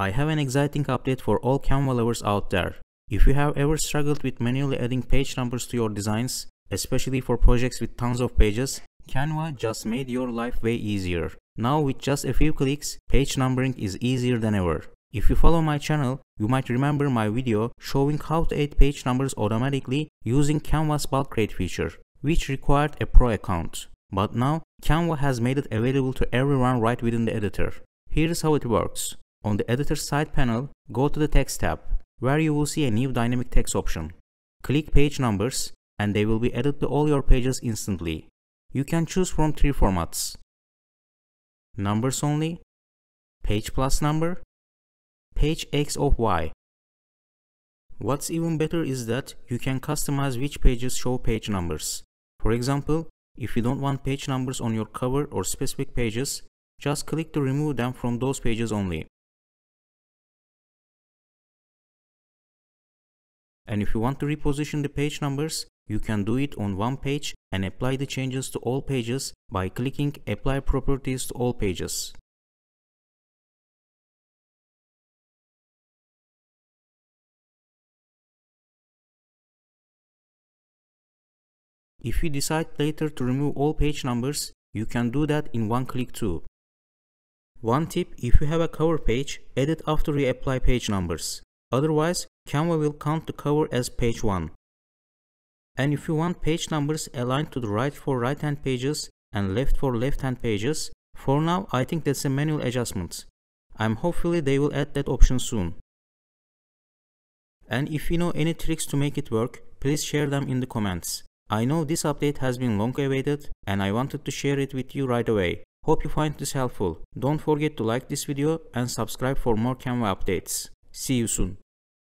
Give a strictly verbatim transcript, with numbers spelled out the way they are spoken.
I have an exciting update for all Canva lovers out there. If you have ever struggled with manually adding page numbers to your designs, especially for projects with tons of pages, Canva just made your life way easier. Now with just a few clicks, page numbering is easier than ever. If you follow my channel, you might remember my video showing how to add page numbers automatically using Canva's bulk create feature, which required a pro account. But now, Canva has made it available to everyone right within the editor. Here's how it works. On the editor side panel, go to the text tab, where you will see a new dynamic text option. Click page numbers, and they will be added to all your pages instantly. You can choose from three formats: numbers only, page plus number, page X of Y. What's even better is that you can customize which pages show page numbers. For example, if you don't want page numbers on your cover or specific pages, just click to remove them from those pages only. And if you want to reposition the page numbers, you can do it on one page and apply the changes to all pages by clicking Apply Properties to all pages. If you decide later to remove all page numbers, you can do that in one click too. One tip: if you have a cover page, add it after you apply page numbers. Otherwise, Canva will count the cover as page one. And if you want page numbers aligned to the right for right-hand pages and left for left-hand pages, for now I think that's a manual adjustment. I'm hopefully they will add that option soon. And if you know any tricks to make it work, please share them in the comments. I know this update has been long awaited and I wanted to share it with you right away. Hope you find this helpful. Don't forget to like this video and subscribe for more Canva updates. See you soon.